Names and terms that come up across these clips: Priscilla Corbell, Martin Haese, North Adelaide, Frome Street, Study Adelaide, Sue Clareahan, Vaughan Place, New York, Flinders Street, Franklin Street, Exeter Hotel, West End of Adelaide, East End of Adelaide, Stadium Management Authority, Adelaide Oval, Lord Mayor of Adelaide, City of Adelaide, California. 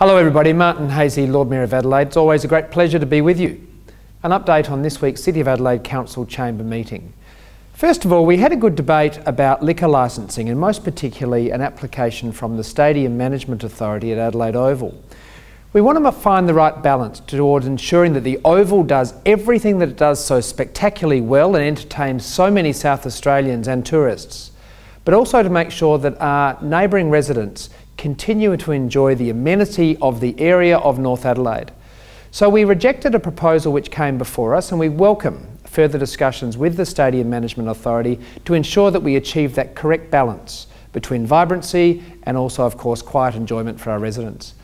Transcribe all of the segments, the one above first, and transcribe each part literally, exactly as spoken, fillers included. Hello everybody, Martin Haese, Lord Mayor of Adelaide. It's always a great pleasure to be with you. An update on this week's City of Adelaide Council Chamber meeting. First of all, we had a good debate about liquor licensing and most particularly an application from the Stadium Management Authority at Adelaide Oval. We want to find the right balance towards ensuring that the Oval does everything that it does so spectacularly well and entertains so many South Australians and tourists, but also to make sure that our neighbouring residents continue to enjoy the amenity of the area of North Adelaide. So we rejected a proposal which came before us, and we welcome further discussions with the Stadium Management Authority to ensure that we achieve that correct balance between vibrancy and also, of course, quiet enjoyment for our residents.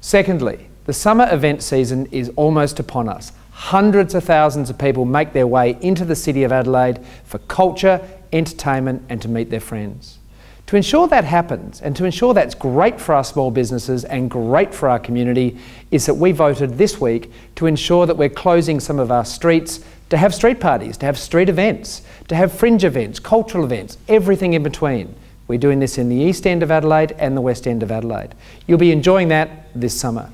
Secondly, the summer event season is almost upon us. Hundreds of thousands of people make their way into the City of Adelaide for culture, entertainment and to meet their friends. To ensure that happens and to ensure that's great for our small businesses and great for our community is that we voted this week to ensure that we're closing some of our streets to have street parties, to have street events, to have fringe events, cultural events, everything in between. We're doing this in the East End of Adelaide and the West End of Adelaide. You'll be enjoying that this summer.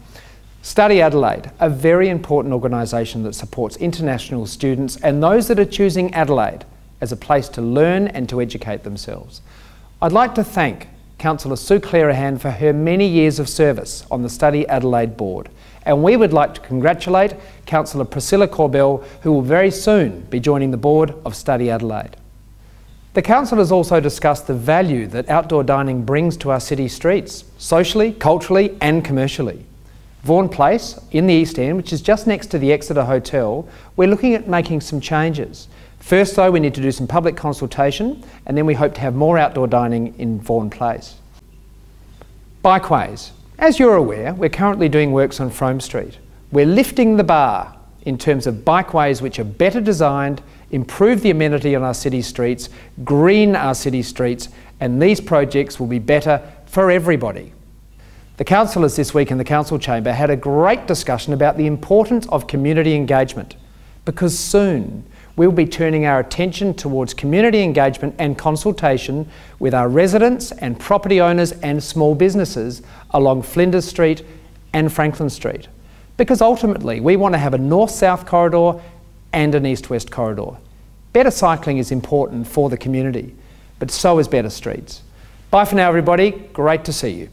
Study Adelaide, a very important organisation that supports international students and those that are choosing Adelaide as a place to learn and to educate themselves. I'd like to thank Councillor Sue Clareahan for her many years of service on the Study Adelaide Board. And we would like to congratulate Councillor Priscilla Corbell, who will very soon be joining the Board of Study Adelaide. The Council has also discussed the value that outdoor dining brings to our city streets, socially, culturally and commercially. Vaughan Place in the East End, which is just next to the Exeter Hotel, we're looking at making some changes. First though, we need to do some public consultation and then we hope to have more outdoor dining in Vaughan Place. Bikeways. As you're aware, we're currently doing works on Frome Street. We're lifting the bar in terms of bikeways which are better designed, improve the amenity on our city streets, green our city streets, and these projects will be better for everybody. The councillors this week in the council chamber had a great discussion about the importance of community engagement, because soon we'll be turning our attention towards community engagement and consultation with our residents and property owners and small businesses along Flinders Street and Franklin Street. Because ultimately we want to have a north-south corridor and an east-west corridor. Better cycling is important for the community, but so is better streets. Bye for now everybody, great to see you.